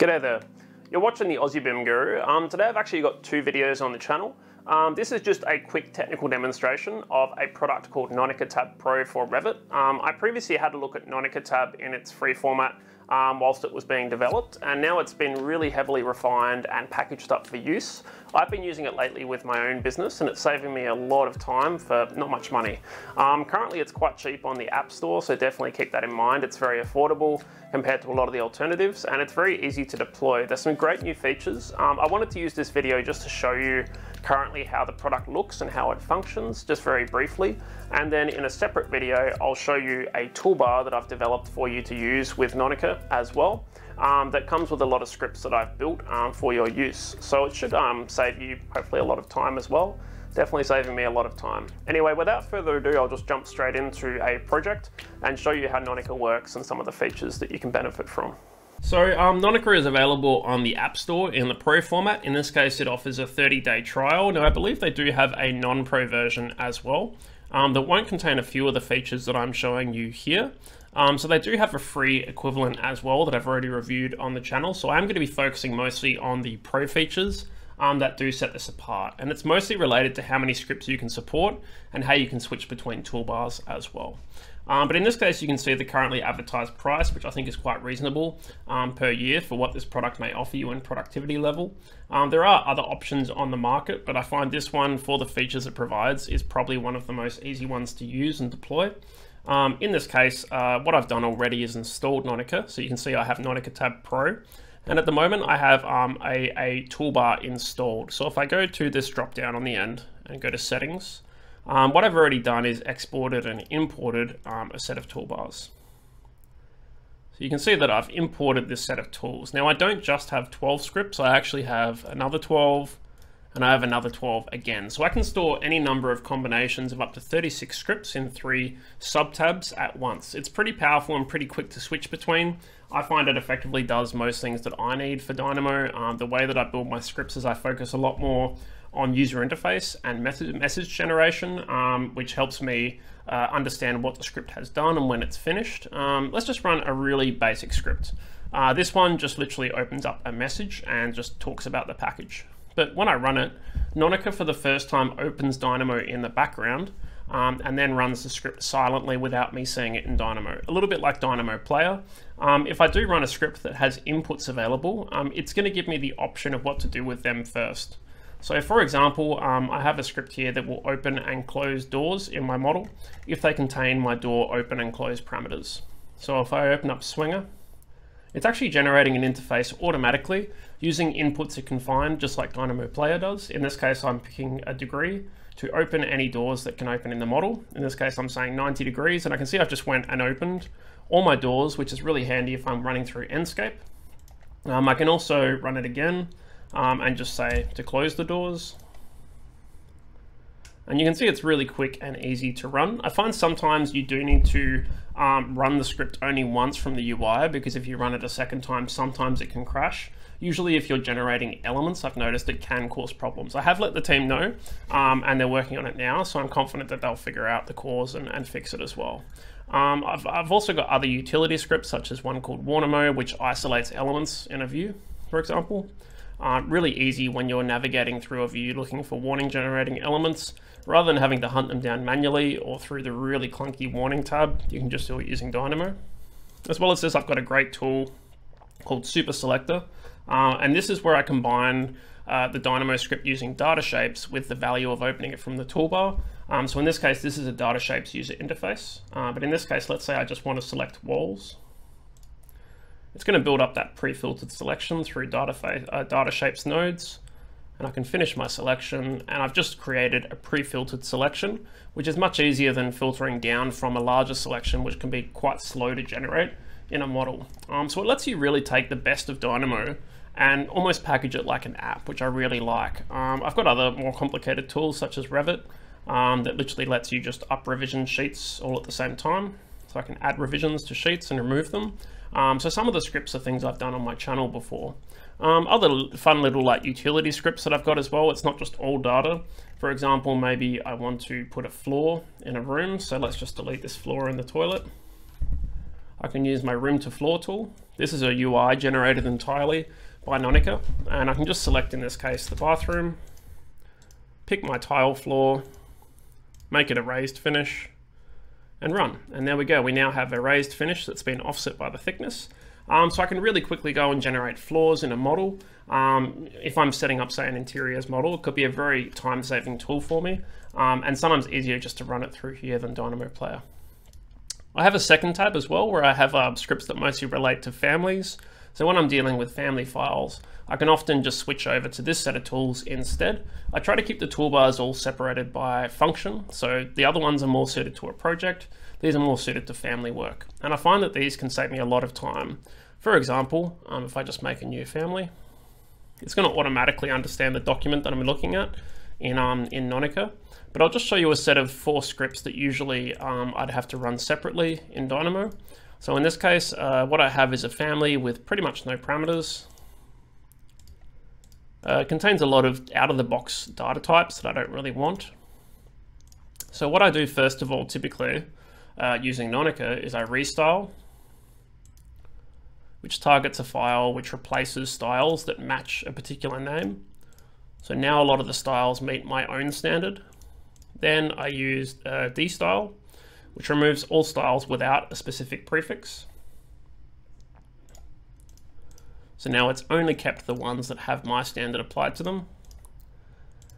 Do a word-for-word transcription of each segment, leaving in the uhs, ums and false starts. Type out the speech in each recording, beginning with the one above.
G'day there, you're watching the Aussie B I M Guru. Um, today I've actually got two videos on the channel. Um, this is just a quick technical demonstration of a product called NonicaTab Pro for Revit. Um, I previously had a look at NonicaTab in its free format um, whilst it was being developed, and now it's been really heavily refined and packaged up for use. I've been using it lately with my own business and it's saving me a lot of time for not much money. Um, currently it's quite cheap on the App Store, so definitely keep that in mind. It's very affordable compared to a lot of the alternatives and it's very easy to deploy. There's some great new features. Um, I wanted to use this video just to show you currently how the product looks and how it functions, just very briefly. And then in a separate video, I'll show you a toolbar that I've developed for you to use with Nonica as well. Um, that comes with a lot of scripts that I've built um, for your use. So it should um, save you hopefully a lot of time as well. Definitely saving me a lot of time. Anyway, without further ado, I'll just jump straight into a project and show you how Nonica works and some of the features that you can benefit from. So um, Nonica is available on the App Store in the Pro format. In this case, it offers a thirty day trial. Now, I believe they do have a non-Pro version as well um, that won't contain a few of the features that I'm showing you here. Um, so they do have a free equivalent as well that I've already reviewed on the channel. So I'm going to be focusing mostly on the Pro features um, that do set this apart. And it's mostly related to how many scripts you can support and how you can switch between toolbars as well. Um, but in this case, you can see the currently advertised price, which I think is quite reasonable um, per year for what this product may offer you in productivity level. Um, there are other options on the market, but I find this one for the features it provides is probably one of the most easy ones to use and deploy. Um, in this case, uh, what I've done already is installed Nonica. So you can see I have NonicaTab Pro. And at the moment I have um, a, a toolbar installed. So if I go to this drop down on the end and go to settings, Um, what I've already done is exported and imported um, a set of toolbars. So you can see that I've imported this set of tools. Now I don't just have twelve scripts, I actually have another twelve and I have another twelve again. So I can store any number of combinations of up to thirty-six scripts in three sub-tabs at once. It's pretty powerful and pretty quick to switch between. I find it effectively does most things that I need for Dynamo. Um, the way that I build my scripts is I focus a lot more on user interface and message, message generation, um, which helps me uh, understand what the script has done and when it's finished. Um, let's just run a really basic script. Uh, this one just literally opens up a message and just talks about the package. But when I run it, Nonica for the first time opens Dynamo in the background um, and then runs the script silently without me seeing it in Dynamo. A little bit like Dynamo Player. Um, if I do run a script that has inputs available, um, it's gonna give me the option of what to do with them first. So for example, um, I have a script here that will open and close doors in my model if they contain my door open and close parameters. So if I open up Swinger, it's actually generating an interface automatically using inputs it can find, just like Dynamo Player does. In this case, I'm picking a degree to open any doors that can open in the model. In this case, I'm saying ninety degrees, and I can see I've just went and opened all my doors, which is really handy if I'm running through Enscape. Um, I can also run it again. Um, and just say to close the doors. And you can see it's really quick and easy to run. I find sometimes you do need to um, run the script only once from the U I, because if you run it a second time, sometimes it can crash. Usually if you're generating elements, I've noticed it can cause problems. I have let the team know um, and they're working on it now, so I'm confident that they'll figure out the cause and, and fix it as well. Um, I've, I've also got other utility scripts, such as one called Warn Mode, which isolates elements in a view, for example. Uh, really easy when you're navigating through a view looking for warning generating elements. Rather than having to hunt them down manually or through the really clunky warning tab, you can just do it using Dynamo. As well as this, I've got a great tool called SuperSelector. Uh, and this is where I combine uh, the Dynamo script using Data Shapes with the value of opening it from the toolbar. Um, so in this case, this is a Data Shapes user interface. Uh, but in this case, let's say I just want to select walls. It's going to build up that pre-filtered selection through data, uh, data shapes nodes, and I can finish my selection, and I've just created a pre-filtered selection, which is much easier than filtering down from a larger selection, which can be quite slow to generate in a model. Um, so it lets you really take the best of Dynamo and almost package it like an app, which I really like. Um, I've got other more complicated tools such as Revit um, that literally lets you just up revision sheets all at the same time. So I can add revisions to sheets and remove them. Um, so some of the scripts are things I've done on my channel before. Um, other fun little like utility scripts that I've got as well. It's not just all data. For example, maybe I want to put a floor in a room. So let's just delete this floor in the toilet. I can use my room to floor tool. This is a U I generated entirely by Nonica, and I can just select, in this case, the bathroom, pick my tile floor, make it a raised finish, and run. And there we go. We now have a raised finish that's been offset by the thickness. Um, so I can really quickly go and generate floors in a model. Um, if I'm setting up, say, an interiors model, it could be a very time-saving tool for me, um, and sometimes easier just to run it through here than Dynamo Player. I have a second tab as well where I have uh, scripts that mostly relate to families. So when I'm dealing with family files, I can often just switch over to this set of tools instead. I try to keep the toolbars all separated by function, so the other ones are more suited to a project, these are more suited to family work. And I find that these can save me a lot of time. For example, um, if I just make a new family, it's going to automatically understand the document that I'm looking at in, um, in Nonica. But I'll just show you a set of four scripts that usually um, I'd have to run separately in Dynamo. So in this case, uh, what I have is a family with pretty much no parameters. Uh, it contains a lot of out-of-the-box data types that I don't really want. So what I do first of all, typically, uh, using Nonica, is I restyle, which targets a file which replaces styles that match a particular name. So now a lot of the styles meet my own standard. Then I use uh, dstyle, which removes all styles without a specific prefix. So now it's only kept the ones that have my standard applied to them.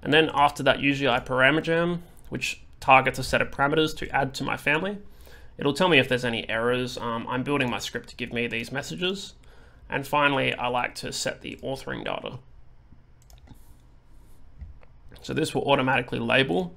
And then after that, usually I parameter jam, which targets a set of parameters to add to my family. It'll tell me if there's any errors. Um, I'm building my script to give me these messages. And finally, I like to set the authoring data. So this will automatically label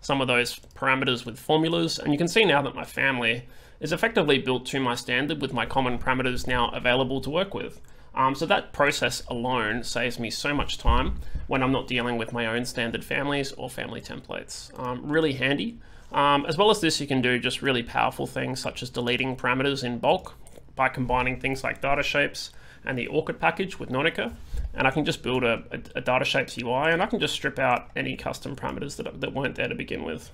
some of those parameters with formulas, and you can see now that my family is effectively built to my standard with my common parameters now available to work with. Um, so that process alone saves me so much time when I'm not dealing with my own standard families or family templates. Um, really handy. Um, as well as this, you can do just really powerful things such as deleting parameters in bulk by combining things like Data Shapes and the Orchid package with Nonica. And I can just build a, a, a Data Shapes U I, and I can just strip out any custom parameters that, that weren't there to begin with.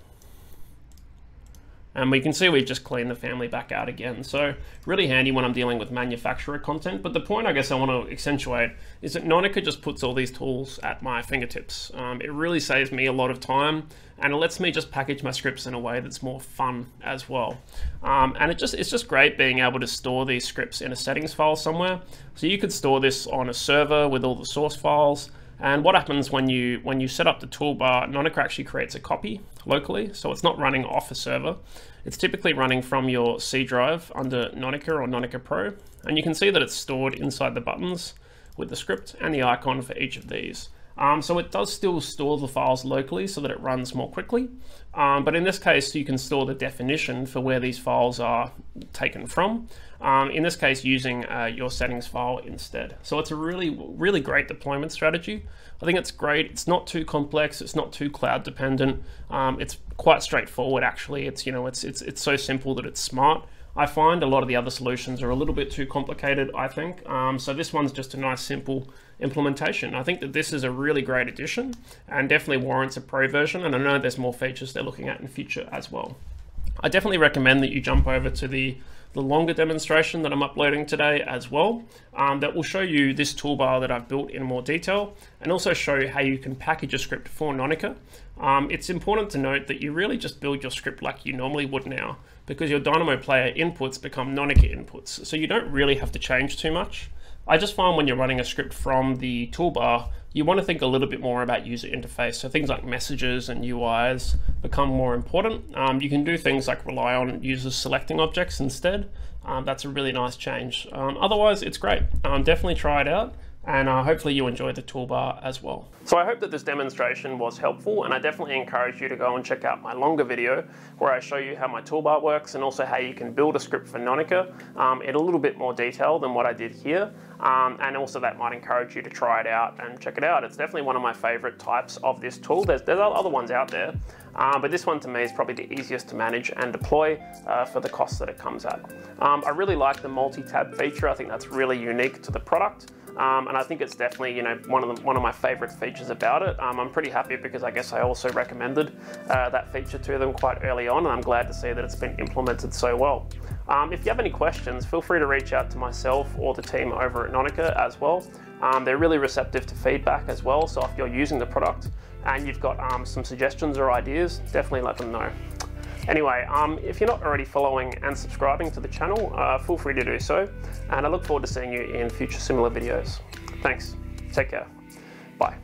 And we can see we've just cleaned the family back out again. So really handy when I'm dealing with manufacturer content. But the point I guess I want to accentuate is that Nonica just puts all these tools at my fingertips. Um, it really saves me a lot of time, and it lets me just package my scripts in a way that's more fun as well. Um, and it just it's just great being able to store these scripts in a settings file somewhere. So you could store this on a server with all the source files. And what happens when you when you set up the toolbar, Nonica actually creates a copy locally, so it's not running off a server. It's typically running from your C drive under Nonica or Nonica Pro, and you can see that it's stored inside the buttons with the script and the icon for each of these. Um, so it does still store the files locally so that it runs more quickly, um, but in this case you can store the definition for where these files are taken from, um, in this case using uh, your settings file instead. So it's a really, really great deployment strategy. I think it's great, it's not too complex, it's not too cloud dependent, um, it's quite straightforward actually. It's, you know, it's, it's, it's so simple that it's smart. I find a lot of the other solutions are a little bit too complicated, I think. Um, so this one's just a nice simple implementation. I think that this is a really great addition and definitely warrants a pro version, and I know there's more features they're looking at in future as well. I definitely recommend that you jump over to the, the longer demonstration that I'm uploading today as well. Um, that will show you this toolbar that I've built in more detail, and also show how you can package a script for Nonica. Um, it's important to note that you really just build your script like you normally would now, because your Dynamo Player inputs become Nonica inputs, so you don't really have to change too much. I just find when you're running a script from the toolbar, you want to think a little bit more about user interface, so things like messages and U Is become more important. Um, you can do things like rely on users selecting objects instead. Um, that's a really nice change. Um, otherwise, it's great. Um, definitely try it out, and uh, hopefully you enjoy the toolbar as well. So I hope that this demonstration was helpful, and I definitely encourage you to go and check out my longer video where I show you how my toolbar works and also how you can build a script for Nonica um, in a little bit more detail than what I did here. Um, and also that might encourage you to try it out and check it out. It's definitely one of my favorite types of this tool. There's, there's other ones out there, uh, but this one to me is probably the easiest to manage and deploy uh, for the cost that it comes at. Um, I really like the multi-tab feature. I think that's really unique to the product. Um, and I think it's definitely, you know, one of the, one of my favorite features about it. Um, I'm pretty happy because I guess I also recommended uh, that feature to them quite early on, and I'm glad to see that it's been implemented so well. Um, if you have any questions, feel free to reach out to myself or the team over at Nonica as well. Um, they're really receptive to feedback as well, so if you're using the product and you've got um, some suggestions or ideas, definitely let them know. Anyway, um, if you're not already following and subscribing to the channel, uh, feel free to do so, and I look forward to seeing you in future similar videos. Thanks, take care, bye.